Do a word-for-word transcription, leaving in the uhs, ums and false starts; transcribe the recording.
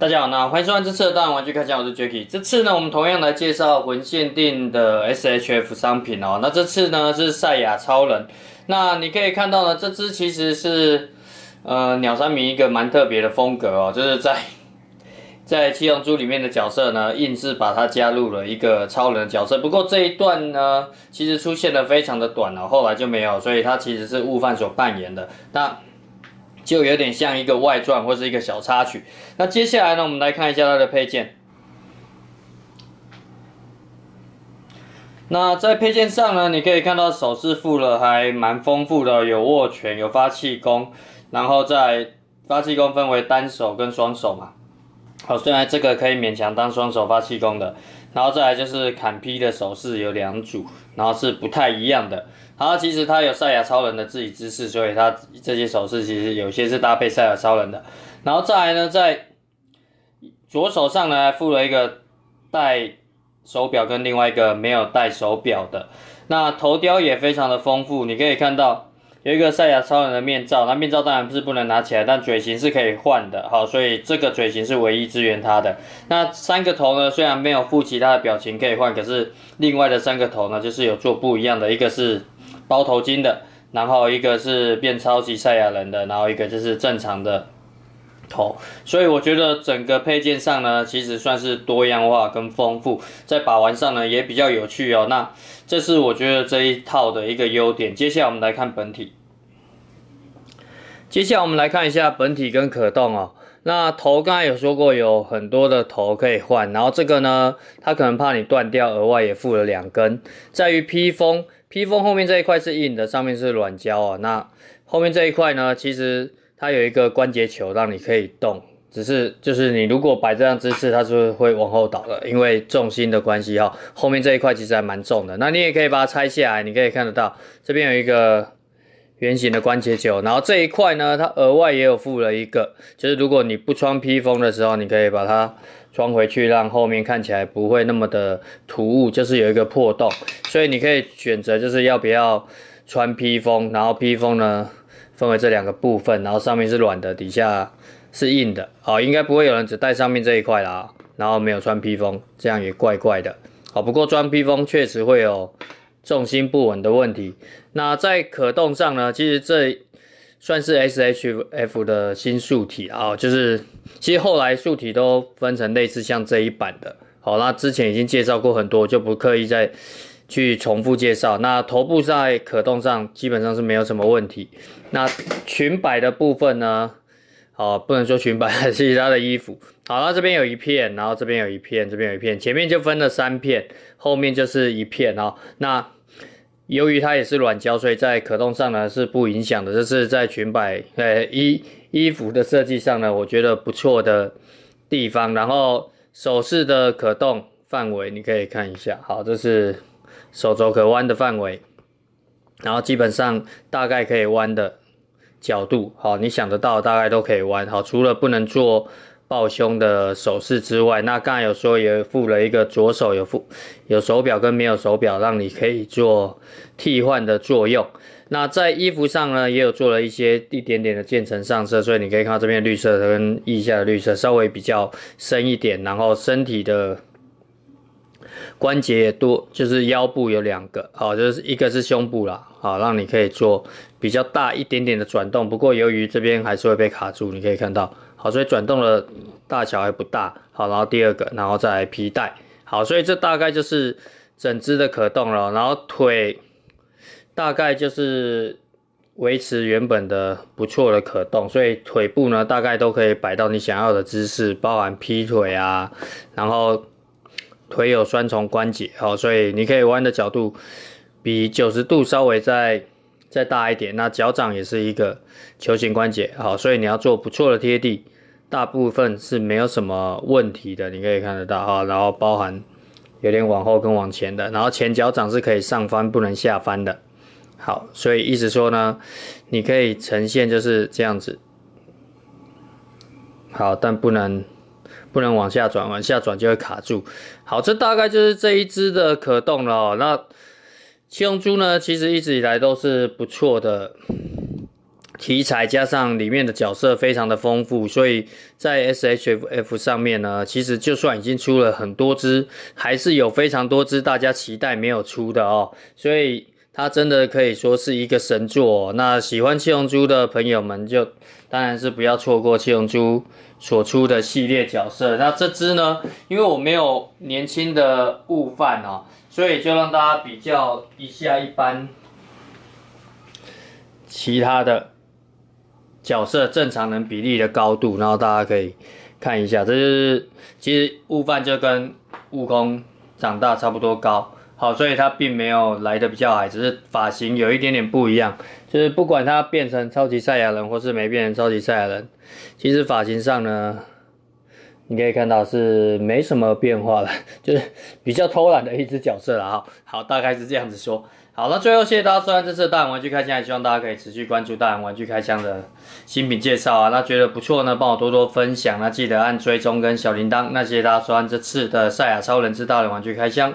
大家好，那欢迎收看这次的大人玩具开箱，我是 Jacky。这次呢，我们同样来介绍魂限定的 S H F 商品哦。那这次呢是赛亚超人，那你可以看到呢，这只其实是呃鸟山明一个蛮特别的风格哦，就是在在七龙珠里面的角色呢，硬是把它加入了一个超人的角色。不过这一段呢，其实出现的非常的短哦，后来就没有，所以它其实是悟饭所扮演的。那就有点像一个外传或是一个小插曲。那接下来呢，我们来看一下它的配件。那在配件上呢，你可以看到首饰附了还蛮丰富的，有握拳，有发气功，然后在发气功分为单手跟双手嘛。好，虽然这个可以勉强当双手发气功的。然后再来就是砍劈的手势有两组，然后是不太一样的。好，其实它有赛亚超人的自己姿势，所以它这些手势其实有些是搭配赛亚超人的。然后再来呢，在左手上呢附了一个戴手表跟另外一个没有戴手表的。那头雕也非常的丰富，你可以看到有一个赛亚超人的面罩，那面罩当然是不能拿起来，但嘴型是可以换的。好，所以这个嘴型是唯一支援它的。那三个头呢，虽然没有附其他的表情可以换，可是另外的三个头呢，就是有做不一样的，一个是包头巾的，然后一个是变超级赛亚人的，然后一个就是正常的头。所以我觉得整个配件上呢，其实算是多样化跟丰富，在把玩上呢也比较有趣哦。那这是我觉得这一套的一个优点。接下来我们来看本体。接下来我们来看一下本体跟可动哦。那头刚才有说过有很多的头可以换，然后这个呢，它可能怕你断掉，额外也附了两根。在于披风，披风后面这一块是硬的，上面是软胶哦。那后面这一块呢，其实它有一个关节球让你可以动，只是就是你如果摆这样姿势，它是会往后倒的，因为重心的关系哈、哦。后面这一块其实还蛮重的，那你也可以把它拆下来，你可以看得到这边有一个圆形的关节球，然后这一块呢，它额外也有附了一个，就是如果你不穿披风的时候，你可以把它穿回去，让后面看起来不会那么的突兀，就是有一个破洞，所以你可以选择就是要不要穿披风，然后披风呢分为这两个部分，然后上面是软的，底下是硬的。好，应该不会有人只戴上面这一块啦，然后没有穿披风，这样也怪怪的。好，不过穿披风确实会有重心不稳的问题。那在可动上呢，其实这算是 S H F 的新素体啊、哦，就是其实后来素体都分成类似像这一版的。好，那之前已经介绍过很多，就不刻意再去重复介绍。那头部在可动上基本上是没有什么问题。那裙摆的部分呢，好，不能说裙摆，是它的衣服。好，那这边有一片，然后这边有一片，这边有一片，前面就分了三片，后面就是一片哦。那由于它也是软胶，所以在可动上呢是不影响的。这是在裙摆、呃衣衣服的设计上呢，我觉得不错的地方。然后手势的可动范围你可以看一下，好，这是手肘可弯的范围，然后基本上大概可以弯的角度，好，你想得到大概都可以弯。好，除了不能做抱胸的手势之外，那刚才有说也附了一个左手有附有手表跟没有手表，让你可以做替换的作用。那在衣服上呢，也有做了一些一点点的渐层上色，所以你可以看到这边绿色跟腋下的绿色稍微比较深一点，然后身体的关节也多，就是腰部有两个，好，就是一个是胸部啦，好，让你可以做比较大一点点的转动。不过由于这边还是会被卡住，你可以看到。好，所以转动的大小还不大。好，然后第二个，然后再来皮带。好，所以这大概就是整只的可动了。然后腿大概就是维持原本的不错的可动，所以腿部呢大概都可以摆到你想要的姿势，包含劈腿啊，然后腿有双重关节。好，所以你可以弯的角度比九十度稍微再再大一点。那脚掌也是一个球形关节，好，所以你要做不错的贴地，大部分是没有什么问题的，你可以看得到哈。然后包含有点往后跟往前的，然后前脚掌是可以上翻不能下翻的。好，所以意思说呢，你可以呈现就是这样子，好，但不能不能往下转，往下转就会卡住。好，这大概就是这一支的可动了哦。那七龙珠呢，其实一直以来都是不错的题材加上里面的角色非常的丰富，所以在 S H F 上面呢，其实就算已经出了很多支，还是有非常多支大家期待没有出的哦，所以它真的可以说是一个神作哦。那喜欢七龙珠的朋友们就当然是不要错过七龙珠所出的系列角色。那这支呢，因为我没有年轻的悟饭哦，所以就让大家比较一下一般其他的角色正常人比例的高度，然后大家可以看一下，这就是其实悟饭就跟悟空长大差不多高，好，所以他并没有来的比较矮，只是发型有一点点不一样。就是不管他变成超级赛亚人或是没变成超级赛亚人，其实发型上呢，你可以看到是没什么变化了，就是比较偷懒的一只角色了哈。好，大概是这样子说。好，那最后谢谢大家收看这次的大人玩具开箱，也希望大家可以持续关注大人玩具开箱的新品介绍啊。那觉得不错呢，帮我多多分享，那记得按追踪跟小铃铛。那谢谢大家收看这次的赛亚超人之大人玩具开箱。